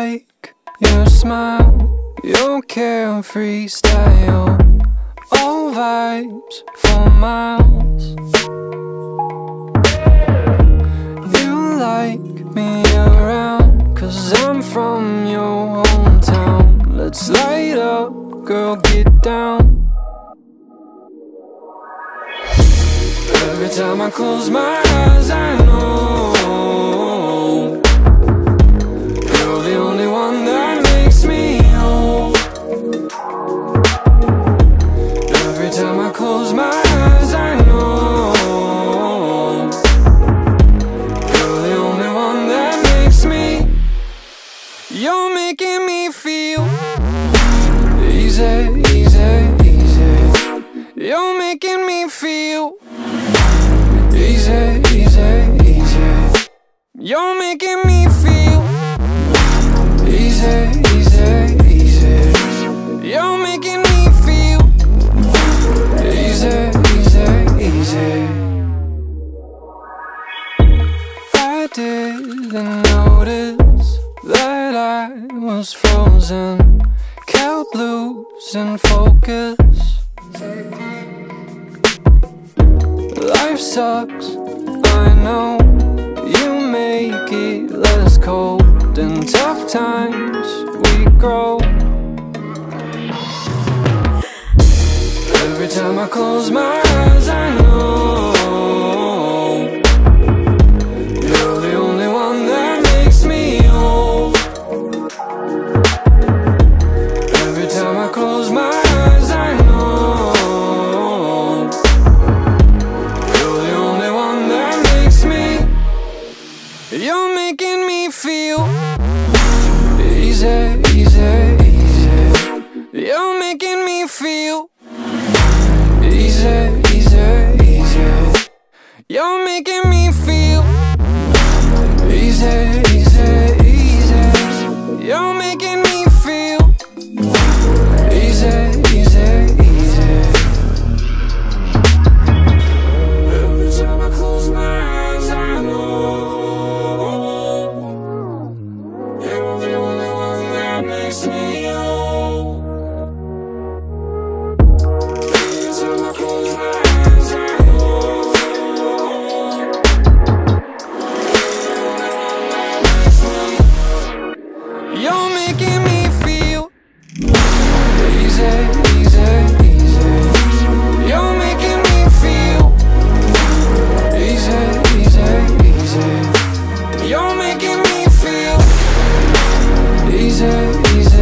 like your smile, your carefree style. All vibes for miles. You like me around, 'cause I'm from your hometown. Let's light up, girl, get down. Every time I close my eyes, I know you're the only one that makes me whole. Every time I close my eyes, I know you're the only one that makes me. You're making me feel easy, easy, easy. You're making me feel easy, easy, easy. You're making me feel easy, easy, easy. You're making me feel easy, easy, easy. I didn't notice that I was frozen. Cal blues and focus. Life sucks, I know. You make it less cold. In tough times, we grow. Every time I close my eyes, I know you're the only one that makes me whole. Every time I close my eyes, you're making me feel easy, easy, easy. You're making me feel easy, easy, easy. You're making me feel easy, easy, easy. You're making me feel easy, easy, easy. Every time I close my eyes, I know. Easy, easy.